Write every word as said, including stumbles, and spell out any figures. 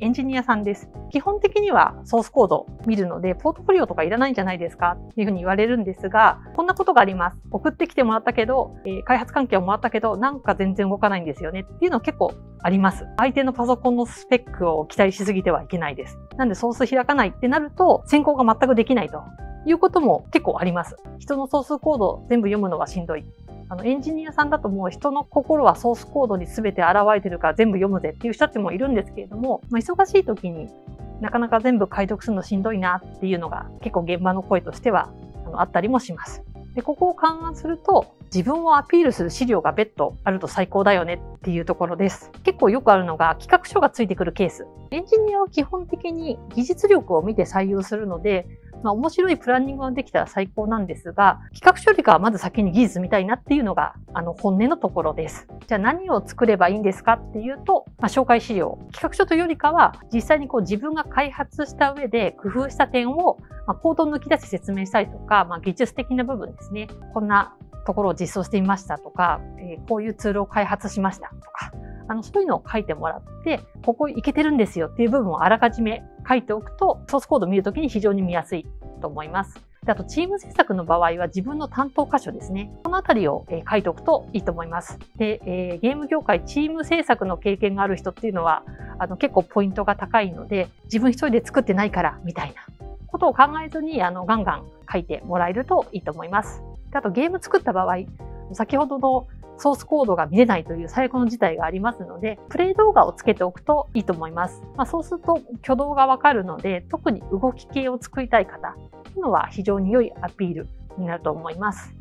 エンジニアさんです。基本的にはソースコードを見るので、ポートフォリオとかいらないんじゃないですかっていうふうに言われるんですが、こんなことがあります。送ってきてもらったけど、開発環境をもらったけど、なんか全然動かないんですよねっていうの結構あります。相手のパソコンのスペックを期待しすぎてはいけないです。なんでソース開かないってなると、選考が全くできないということも結構あります。人のソースコードを全部読むのはしんどい。あのエンジニアさんだともう人の心はソースコードに全て現れてるから全部読むぜっていう人たちもいるんですけれども、まあ、忙しい時になかなか全部解読するのしんどいなっていうのが結構現場の声としてはあのあったりもします。で、ここを勘案すると自分をアピールする資料が別途あると最高だよねっていうところです。結構よくあるのが企画書がついてくるケース。エンジニアは基本的に技術力を見て採用するので、まあ面白いプランニングができたら最高なんですが、企画処理からまず先に技術見たいなっていうのがあの本音のところです。じゃあ何を作ればいいんですかっていうと、まあ、紹介資料。企画書というよりかは、実際にこう自分が開発した上で工夫した点を、まあ、コードを抜き出して説明したりとか、まあ、技術的な部分ですね。こんなところを実装してみましたとか、えー、こういうツールを開発しましたとか、あのそういうのを書いてもらって、ここいけてるんですよっていう部分をあらかじめ書いておくと、ソースコードを見るときに非常に見やすいと思います。で、あとチーム政策の場合は自分の担当箇所ですね。このあたりを、えー、書いておくといいと思います。で、えー、ゲーム業界チーム制作の経験がある人っていうのは、あの結構ポイントが高いので、自分一人で作ってないからみたいなことを考えずにあのガンガン書いてもらえるといいと思います。で、あとゲーム作った場合、先ほどのソースコードが見れないという最悪の事態がありますので、プレイ動画をつけておくといいと思います。まあ、そうすると挙動がわかるので、特に動き系を作りたい方というのは非常に良いアピールになると思います。